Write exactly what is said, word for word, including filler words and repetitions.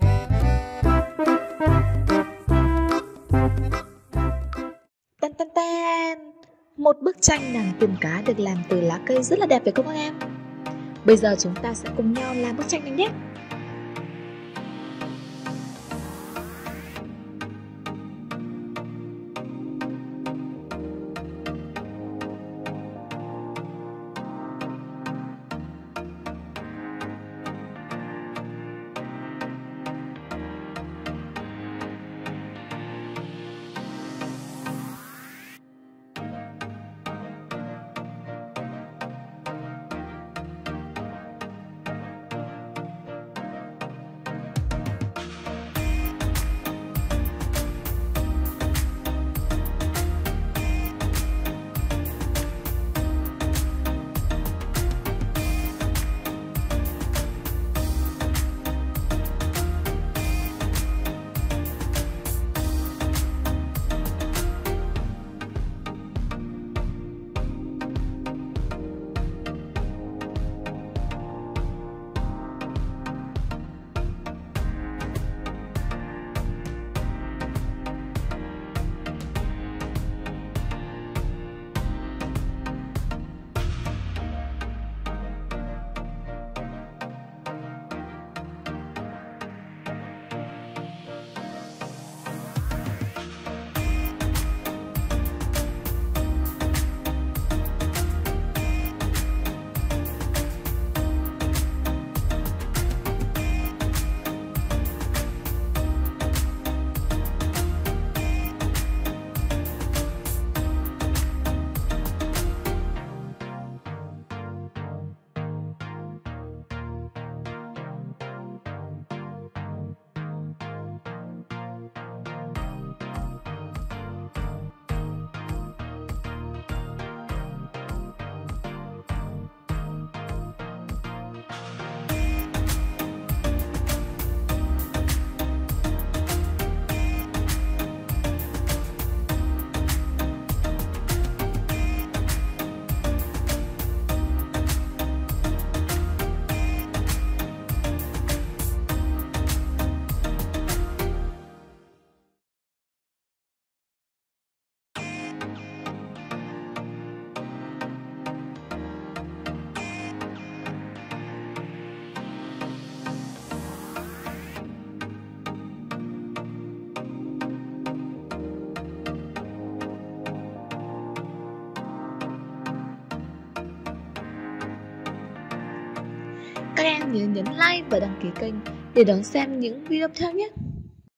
Tan tan tan. Một bức tranh nàng tìm cá được làm từ lá cây rất là đẹp phải không các em? Bây giờ chúng ta sẽ cùng nhau làm bức tranh này nhé. Các em nhớ nhấn like và đăng ký kênh để đón xem những video tiếp theo nhé.